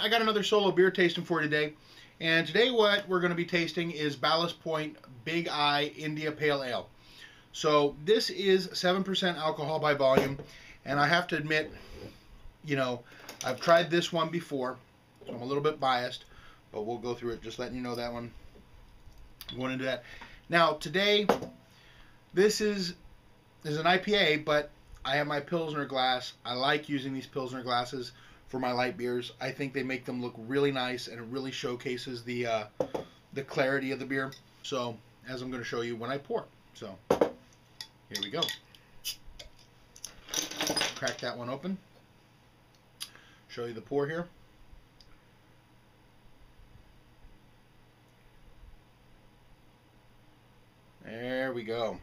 I got another solo beer tasting for you today. And today what we're going to be tasting is Ballast Point Big Eye India Pale Ale. So this is 7% alcohol by volume. And I have to admit, you know, I've tried this one before, so I'm a little bit biased. But we'll go through it, just letting you know that one. Going into that. Now today, this is an IPA, but I have my Pilsner glass. I like using these Pilsner glasses for my light beers. I think they make them look really nice, and it really showcases the clarity of the beer. So, as I'm going to show you when I pour. So, here we go. Crack that one open. Show you the pour here. There we go.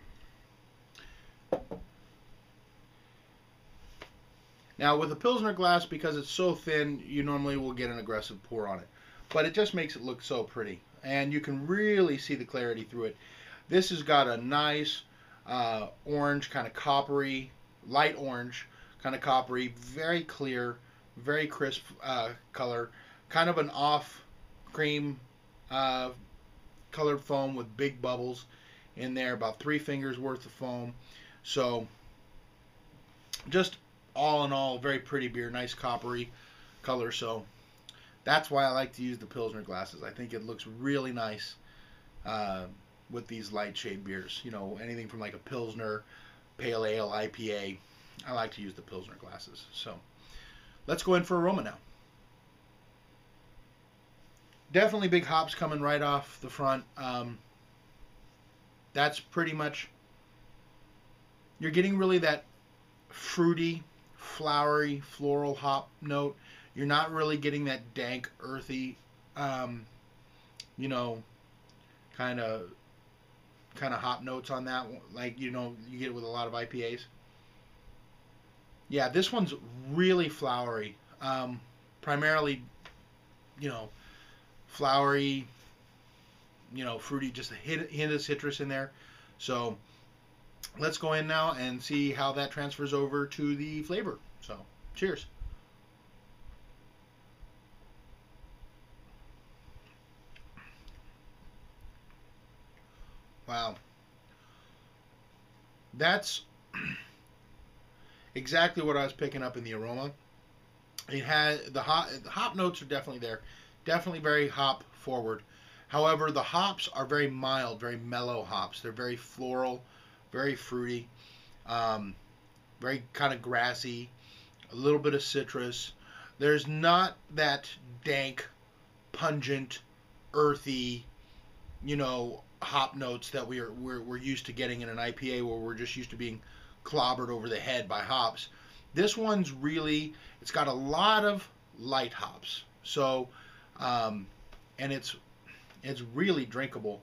Now with a Pilsner glass, because it's so thin, you normally will get an aggressive pour on it. But it just makes it look so pretty. And you can really see the clarity through it. This has got a nice orange, kind of coppery, light orange, kind of coppery, very clear, very crisp color. Kind of an off cream colored foam with big bubbles in there, about 3 fingers worth of foam. So just all in all, very pretty beer, nice coppery color. So that's why I like to use the Pilsner glasses. I think it looks really nice with these light shade beers. You know, anything from like a Pilsner, Pale Ale, IPA. I like to use the Pilsner glasses. So let's go in for aroma now. Definitely big hops coming right off the front. That's pretty much, you're getting really that fruity, flowery, floral hop note. You're not really getting that dank, earthy, you know, kind of hop notes on that, like, you know, you get with a lot of IPAs. Yeah, this one's really flowery, primarily, you know, flowery, you know, fruity, just a hint of citrus in there. So let's go in now and see how that transfers over to the flavor. So, cheers. Wow. That's exactly what I was picking up in the aroma. It has the hop notes are definitely there. Definitely very hop forward. However, the hops are very mild, very mellow hops. They're very floral, very fruity, very kind of grassy, a little bit of citrus. There's not that dank, pungent, earthy, you know, hop notes that we're used to getting in an IPA, where we're just used to being clobbered over the head by hops. This one's really, it's got a lot of light hops. So, and it's really drinkable.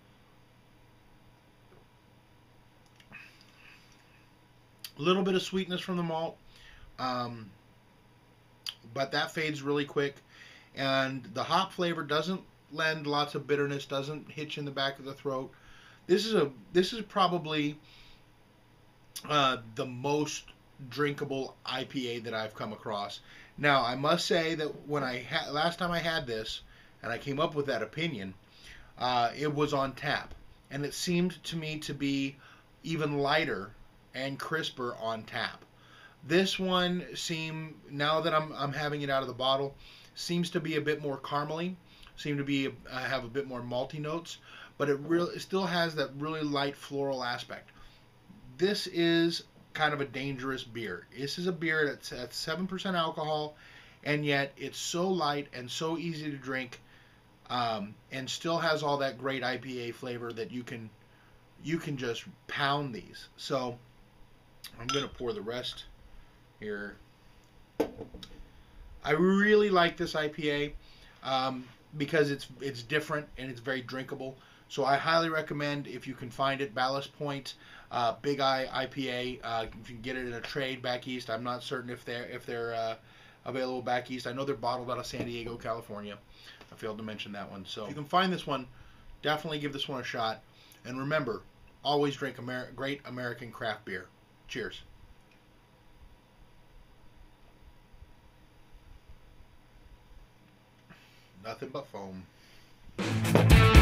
A little bit of sweetness from the malt, but that fades really quick, and the hop flavor doesn't lend lots of bitterness, doesn't hitch in the back of the throat. This is probably the most drinkable IPA that I've come across. Now I must say that when I last time I had this, and I came up with that opinion, it was on tap, and it seemed to me to be even lighter and crisper on tap. This one seemed, now that I'm having it out of the bottle, seems to be a bit more caramely, seemed to be have a bit more malty notes, but it really still has that really light floral aspect. This is kind of a dangerous beer. This is a beer that's at 7% alcohol, and yet it's so light and so easy to drink, and still has all that great IPA flavor that you can just pound these. So I'm going to pour the rest here. I really like this IPA because it's different and it's very drinkable. So I highly recommend, if you can find it, Ballast Point Big Eye IPA. If you can get it in a trade back east. I'm not certain if they're available back east. I know they're bottled out of San Diego, California. I failed to mention that one. So if you can find this one, definitely give this one a shot. And remember, always drink great American craft beer. Cheers. Nothing but foam.